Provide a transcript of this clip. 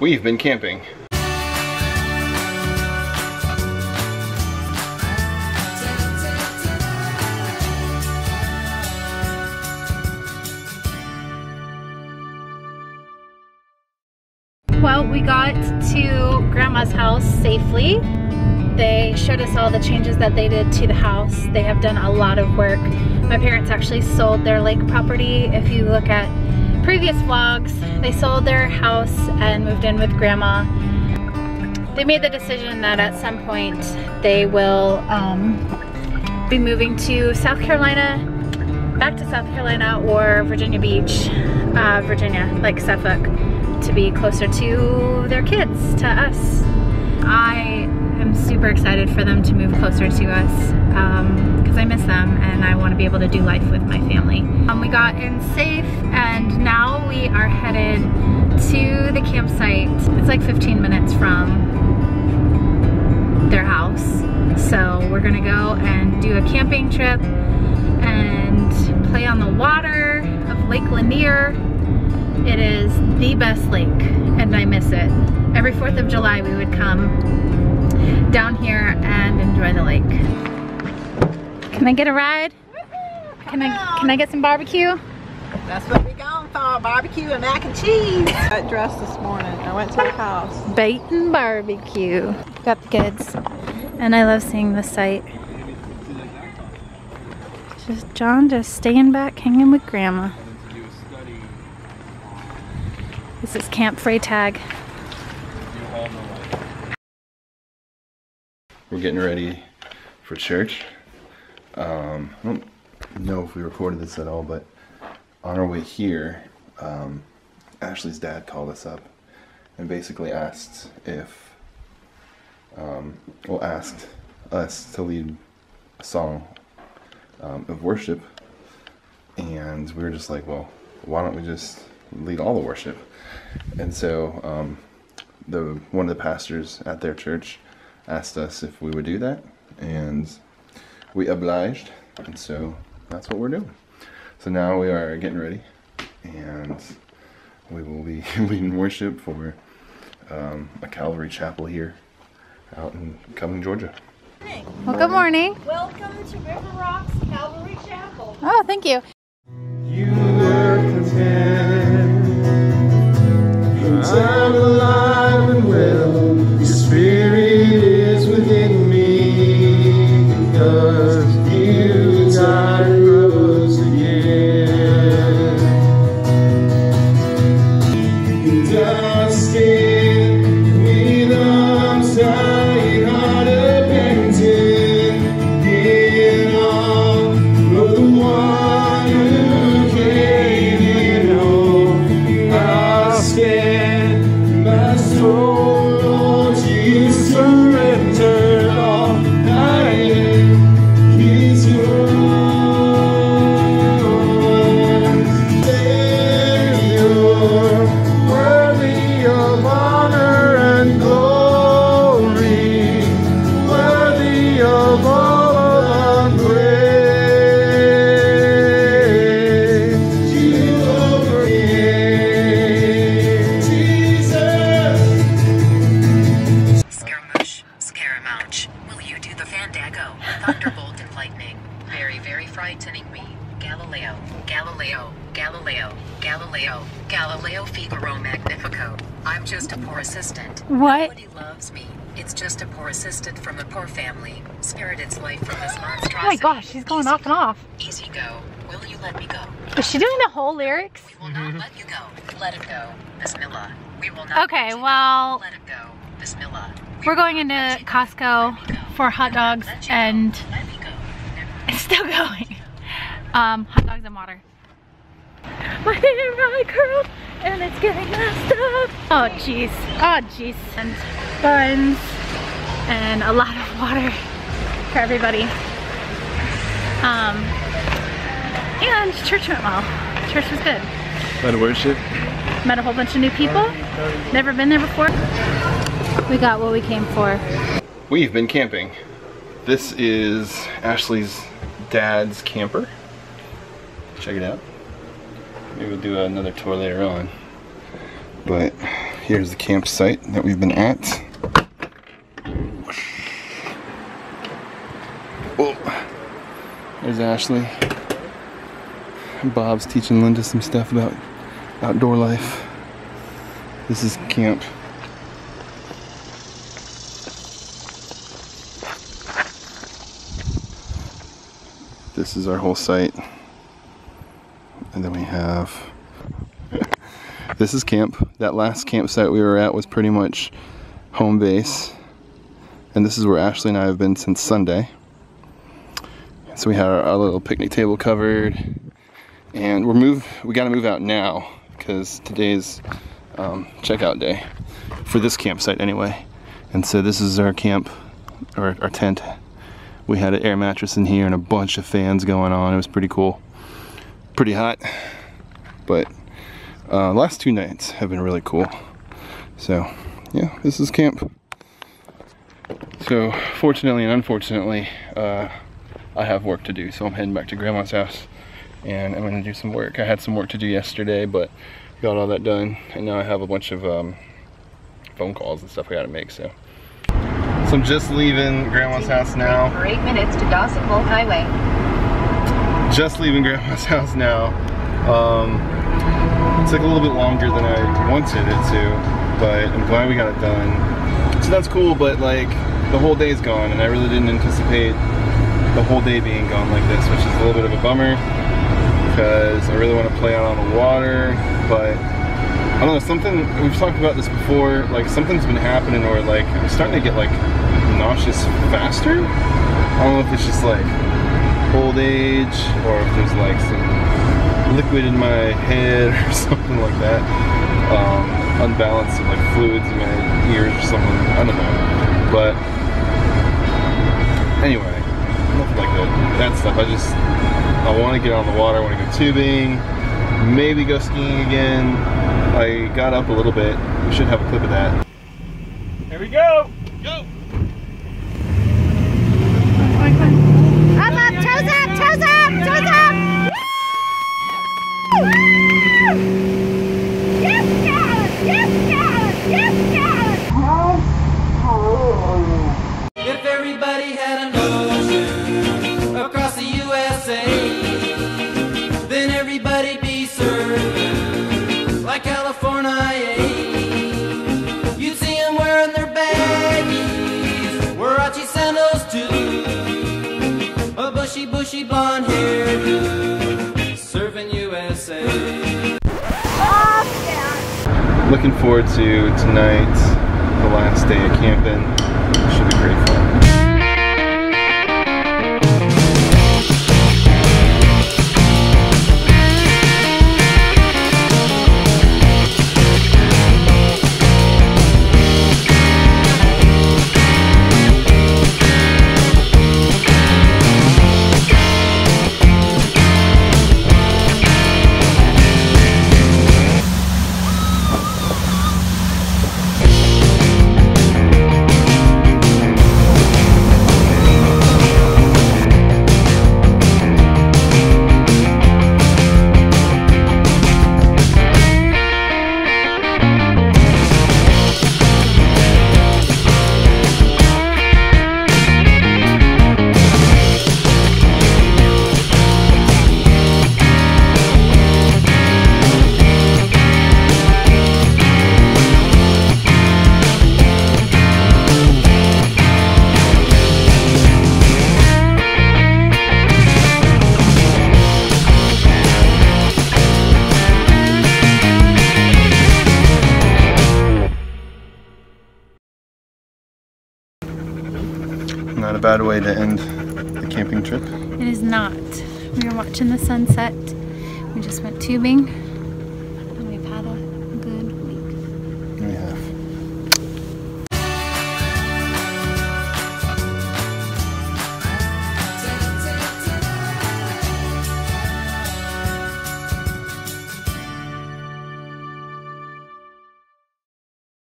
We've been camping. Well, we got to Grandma's house safely. They showed us all the changes that they did to the house. They have done a lot of work. My parents actually sold their lake property. If you look at previous vlogs, they sold their house and moved in with Grandma. They made the decision that at some point they will be moving to South Carolina, back to South Carolina or Virginia Beach, Virginia, like Suffolk, to be closer to their kids, to us. I'm super excited for them to move closer to us because I miss them and I want to be able to do life with my family. We got in safe and now we are headed to the campsite. It's like 15 minutes from their house. So we're gonna go and do a camping trip and play on the water of Lake Lanier. It is the best lake and I miss it. Every 4th of July we would come down here and enjoy the lake. Can I get a ride? Can I get some barbecue? That's what we're going for, barbecue and mac and cheese. I got dressed this morning. I went to the house. Bait and barbecue. Got the kids. And I love seeing this site. Just John just staying back hanging with Grandma. This is Camp Freytag. We're getting ready for church. I don't know if we recorded this at all, but on our way here, Ashley's dad called us up and basically asked if, well, asked us to lead a song of worship. And we were just like, well, why don't we just lead all the worship? And so one of the pastors at their church asked us if we would do that, and we obliged, and so that's what we're doing. So now we are getting ready, and we will be leading worship for a Calvary Chapel here out in Cumming, Georgia. Well, good morning. Welcome to River Rocks Calvary Chapel. Oh, thank you. You were content in time alive and well. Your spirit is within me because you died and rose again. You died skin with arms tied, heart abandoned in all of the one who came in home. I stand my soul. What? Nobody loves me. It's just a poor assistant from a poor family. Spirited life from this monstrosity. Oh my gosh, she's going off and off. Easy go. Will you let me go? Is she doing the whole lyrics? We will not let you go. Let it go. Bismillah. We will not. Okay, well. Let it go. Bismillah. We're going into Costco for hot dogs and it's still going. Hot dogs and water. My hair really curled and it's getting messed up. Oh jeez, oh jeez. And buns and a lot of water for everybody. And church went well. Church was good. A lot of worship. Met a whole bunch of new people. Never been there before. We got what we came for. We've been camping. This is Ashley's dad's camper. Check it out. Maybe we'll do another tour later on, but Here's the campsite that we've been at. Oh, there's Ashley. Bob's teaching Linda some stuff about outdoor life. This is camp. This is our whole site. And then we have... This is camp. That last campsite we were at was pretty much home base. And this is where Ashley and I have been since Sunday. So we had our little picnic table covered. And we gotta move out now, because today's checkout day. For this campsite anyway. And so this is our camp, or our tent. We had an air mattress in here and a bunch of fans going on. It was pretty cool. Pretty hot, but last two nights have been really cool. So yeah, this is camp. So fortunately and unfortunately, I have work to do. So I'm heading back to Grandma's house and I'm gonna do some work. I had some work to do yesterday, but got all that done. And now I have a bunch of phone calls and stuff I gotta make, so. So I'm just leaving Grandma's house now. For 8 minutes to Dawsonville Highway. Just leaving Grandma's house now. It took a little bit longer than I wanted it to, but I'm glad we got it done. So that's cool, but like the whole day's gone, and I really didn't anticipate the whole day being gone like this, which is a little bit of a bummer because I really want to play out on the water, but I don't know, something, we've talked about this before, like something's been happening or like I'm starting to get like nauseous faster. I don't know if it's just like old age or if there's like some liquid in my head or something like that. Unbalance of like fluids in my ears or something, I don't know. But anyway, nothing like that stuff. I want to get on the water, I want to go tubing, maybe go skiing again. I got up a little bit. We should have a clip of that. Here we go! Go! I'm up! Toes up! Toes up! Toes up! Woo! Yes, Dallas! Yes, Dallas! Yes, Dallas! If everybody had a notion across the USA, bushy blonde hairdo, serving USA. Looking forward to tonight, the last day of camping. Should be pretty fun. Not a bad way to end the camping trip. It is not. We were watching the sunset. We just went tubing.